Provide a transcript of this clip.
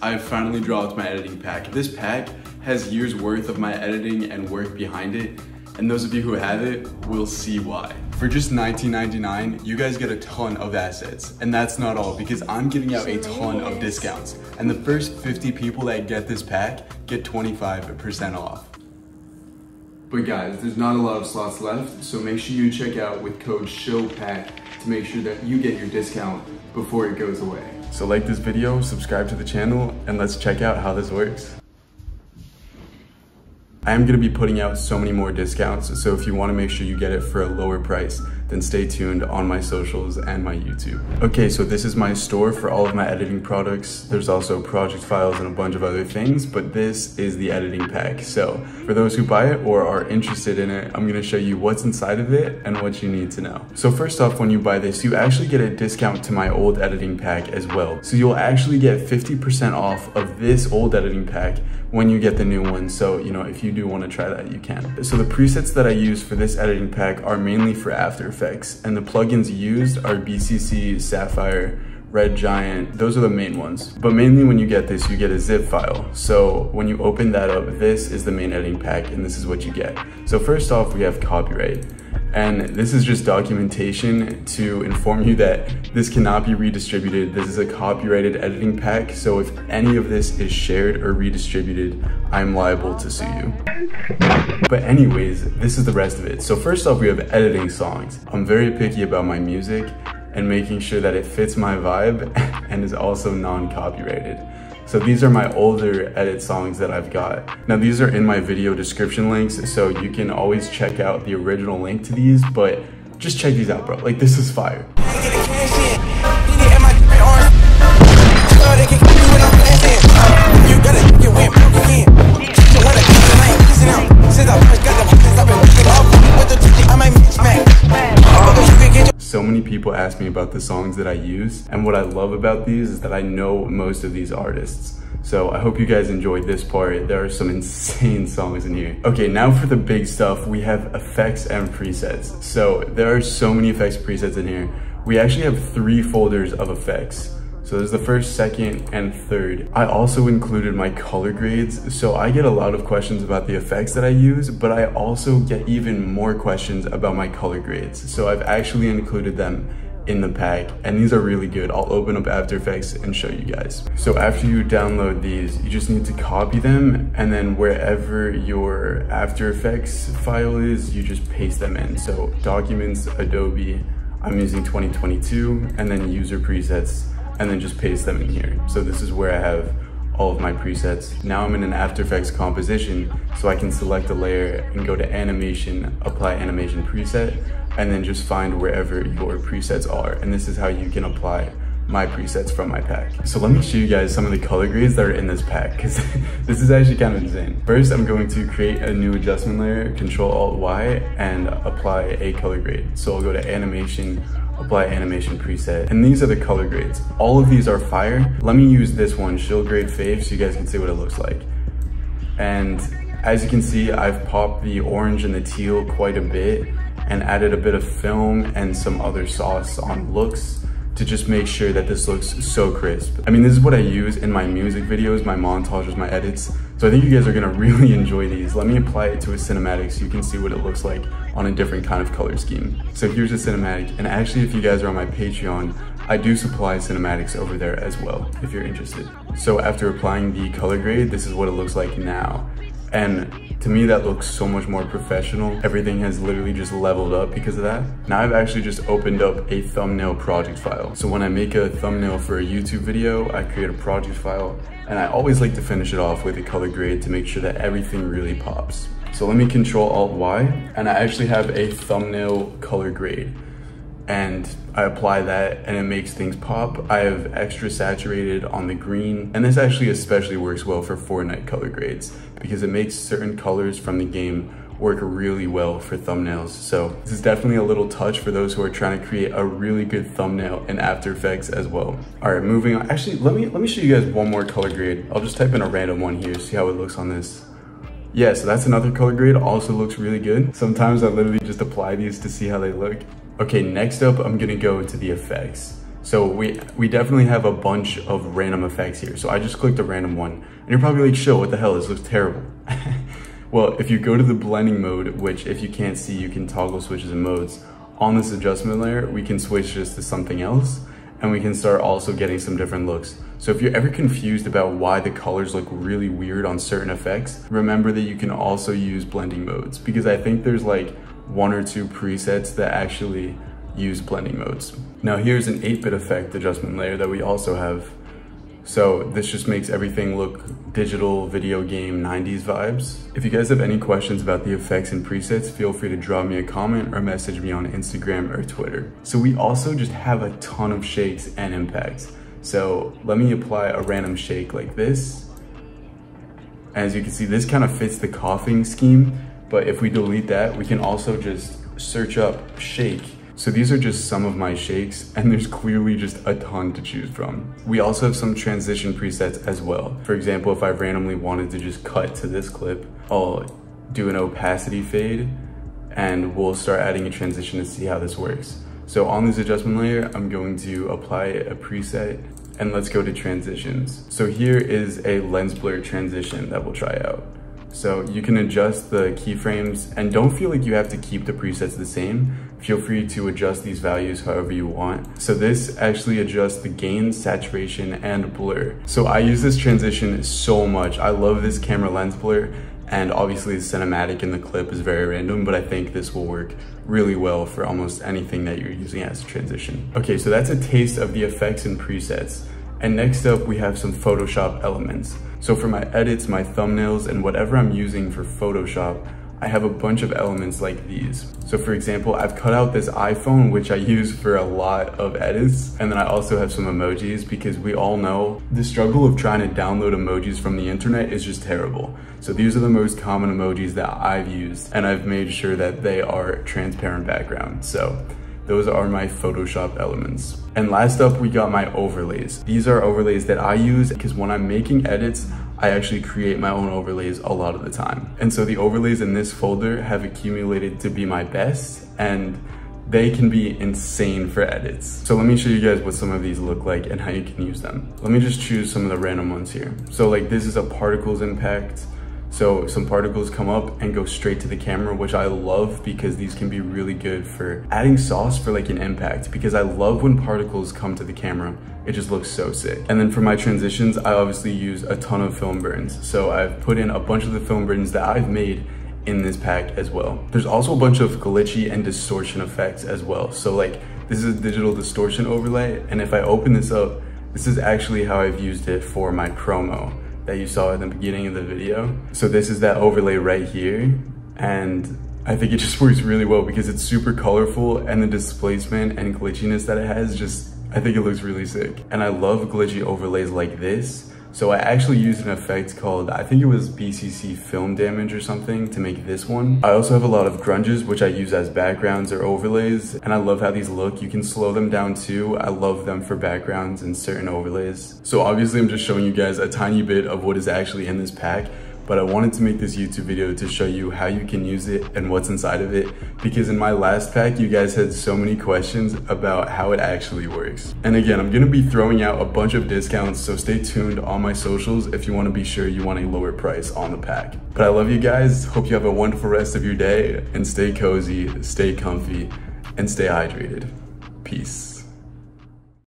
I finally dropped my editing pack. This pack has years worth of my editing and work behind it, and those of you who have it will see why. For just $19.99, you guys get a ton of assets. And that's not all, because I'm giving out a ton of discounts. And the first 50 people that get this pack get 25% off. But guys, there's not a lot of slots left, so make sure you check out with code SHILLPACK to make sure that you get your discount before it goes away. So like this video, subscribe to the channel, and let's check out how this works. I am going to be putting out so many more discounts, so if you want to make sure you get it for a lower price, then stay tuned on my socials and my YouTube. Okay, so this is my store for all of my editing products. There's also project files and a bunch of other things, but this is the editing pack. So for those who buy it or are interested in it, I'm going to show you what's inside of it and what you need to know. So first off, when you buy this, you actually get a discount to my old editing pack as well. So you'll actually get 50% off of this old editing pack when you get the new one. So, you know, if you do want to try that, you can. So the presets that I use for this editing pack are mainly for After Effects, and the plugins used are BCC, Sapphire, Red Giant. Those are the main ones. But mainly when you get this, you get a zip file. So when you open that up, this is the main editing pack, and this is what you get. So first off, we have copyright. And this is just documentation to inform you that this cannot be redistributed. This is a copyrighted editing pack, so if any of this is shared or redistributed, I'm liable to sue you. But anyways, this is the rest of it. So first off, we have editing songs. I'm very picky about my music and making sure that it fits my vibe and is also non-copyrighted. So these are my older edit songs that I've got. Now these are in my video description links, so you can always check out the original link to these, but just check these out, bro. Like, this is fire. So many people ask me about the songs that I use, and what I love about these is that I know most of these artists. So I hope you guys enjoyed this part. There are some insane songs in here. Okay, now for the big stuff, we have effects and presets. So there are so many effects presets in here. We actually have 3 folders of effects. So there's the first, second, and third. I also included my color grades, so I get a lot of questions about the effects that I use, but I also get even more questions about my color grades. So I've actually included them in the pack, and these are really good. I'll open up After Effects and show you guys. So after you download these, you just need to copy them, and then wherever your After Effects file is, you just paste them in. So Documents, Adobe, I'm using 2022, and then User Presets, and then just paste them in here. So this is where I have all of my presets. Now I'm in an After Effects composition, so I can select a layer and go to animation, apply animation preset, and then just find wherever your presets are. And this is how you can apply my presets from my pack. So let me show you guys some of the color grades that are in this pack, because this is actually kind of insane. First, I'm going to create a new adjustment layer, Control Alt Y, and apply a color grade. So I'll go to animation, apply animation preset, and these are the color grades. All of these are fire. Let me use this one, Shill Grade Fave, so you guys can see what it looks like. And as you can see, I've popped the orange and the teal quite a bit and added a bit of film and some other sauce on looks to just make sure that this looks so crisp. I mean, this is what I use in my music videos, my montages, my edits. So I think you guys are gonna really enjoy these. Let me apply it to a cinematic so you can see what it looks like on a different kind of color scheme. So here's a cinematic, and actually if you guys are on my Patreon, I do supply cinematics over there as well, if you're interested. So after applying the color grade, this is what it looks like now. And to me, that looks so much more professional. Everything has literally just leveled up because of that. Now I've actually just opened up a thumbnail project file. So when I make a thumbnail for a YouTube video, I create a project file, and I always like to finish it off with a color grade to make sure that everything really pops. So let me Control Alt Y, and I actually have a thumbnail color grade. And I apply that, and it makes things pop. I have extra saturated on the green, and this actually especially works well for Fortnite color grades because it makes certain colors from the game work really well for thumbnails. So this is definitely a little touch for those who are trying to create a really good thumbnail in After Effects as well. All right, moving on. Actually, let me show you guys one more color grade. I'll just type in a random one here, see how it looks on this. Yeah, so that's another color grade, also looks really good. Sometimes I literally just apply these to see how they look. Okay, next up, I'm gonna go into the effects. So we definitely have a bunch of random effects here. So I just clicked a random one, and you're probably like, "Shill, what the hell? This looks terrible." Well, if you go to the blending mode, which if you can't see, you can toggle switches and modes, on this adjustment layer, we can switch this to something else, and we can start also getting some different looks. So if you're ever confused about why the colors look really weird on certain effects, remember that you can also use blending modes, because I think there's like one or two presets that actually use blending modes. Now here's an 8-bit effect adjustment layer that we also have. So this just makes everything look digital, video game, 90s vibes. If you guys have any questions about the effects and presets, feel free to drop me a comment or message me on Instagram or Twitter. So we also just have a ton of shakes and impacts. So let me apply a random shake like this. As you can see, this kind of fits the coughing scheme, but if we delete that, we can also just search up shake. So these are just some of my shakes, and there's clearly just a ton to choose from. We also have some transition presets as well. For example, if I randomly wanted to just cut to this clip, I'll do an opacity fade, and we'll start adding a transition to see how this works. So on this adjustment layer, I'm going to apply a preset, and let's go to transitions. So here is a lens blur transition that we'll try out. So you can adjust the keyframes, and don't feel like you have to keep the presets the same. Feel free to adjust these values however you want. So this actually adjusts the gain, saturation, and blur. So I use this transition so much. I love this camera lens blur, and obviously the cinematic in the clip is very random, but I think this will work really well for almost anything that you're using as a transition. Okay, so that's a taste of the effects and presets. And next up, we have some Photoshop elements. So for my edits, my thumbnails, and whatever I'm using for Photoshop, I have a bunch of elements like these. So for example, I've cut out this iPhone, which I use for a lot of edits. And then I also have some emojis, because we all know the struggle of trying to download emojis from the internet is just terrible. So these are the most common emojis that I've used, and I've made sure that they are transparent background. So those are my Photoshop elements. And last up, we got my overlays. These are overlays that I use because when I'm making edits, I actually create my own overlays a lot of the time. And so the overlays in this folder have accumulated to be my best, and they can be insane for edits. So let me show you guys what some of these look like and how you can use them. Let me just choose some of the random ones here. So like this is a particles impact. So some particles come up and go straight to the camera, which I love because these can be really good for adding sauce for like an impact, because I love when particles come to the camera. It just looks so sick. And then for my transitions, I obviously use a ton of film burns. So I've put in a bunch of the film burns that I've made in this pack as well. There's also a bunch of glitchy and distortion effects as well. So like this is a digital distortion overlay. And if I open this up, this is actually how I've used it for my promo that you saw at the beginning of the video. So this is that overlay right here, and I think it just works really well because it's super colorful, and the displacement and glitchiness that it has, just, I think it looks really sick. And I love glitchy overlays like this. So I actually used an effect called, I think it was BCC film damage or something, to make this one. I also have a lot of grunges, which I use as backgrounds or overlays, and I love how these look. You can slow them down too. I love them for backgrounds and certain overlays. So obviously I'm just showing you guys a tiny bit of what is actually in this pack, but I wanted to make this YouTube video to show you how you can use it and what's inside of it, because in my last pack, you guys had so many questions about how it actually works. And again, I'm gonna be throwing out a bunch of discounts, so stay tuned on my socials if you wanna be sure you want a lower price on the pack. But I love you guys, hope you have a wonderful rest of your day, and stay cozy, stay comfy, and stay hydrated. Peace.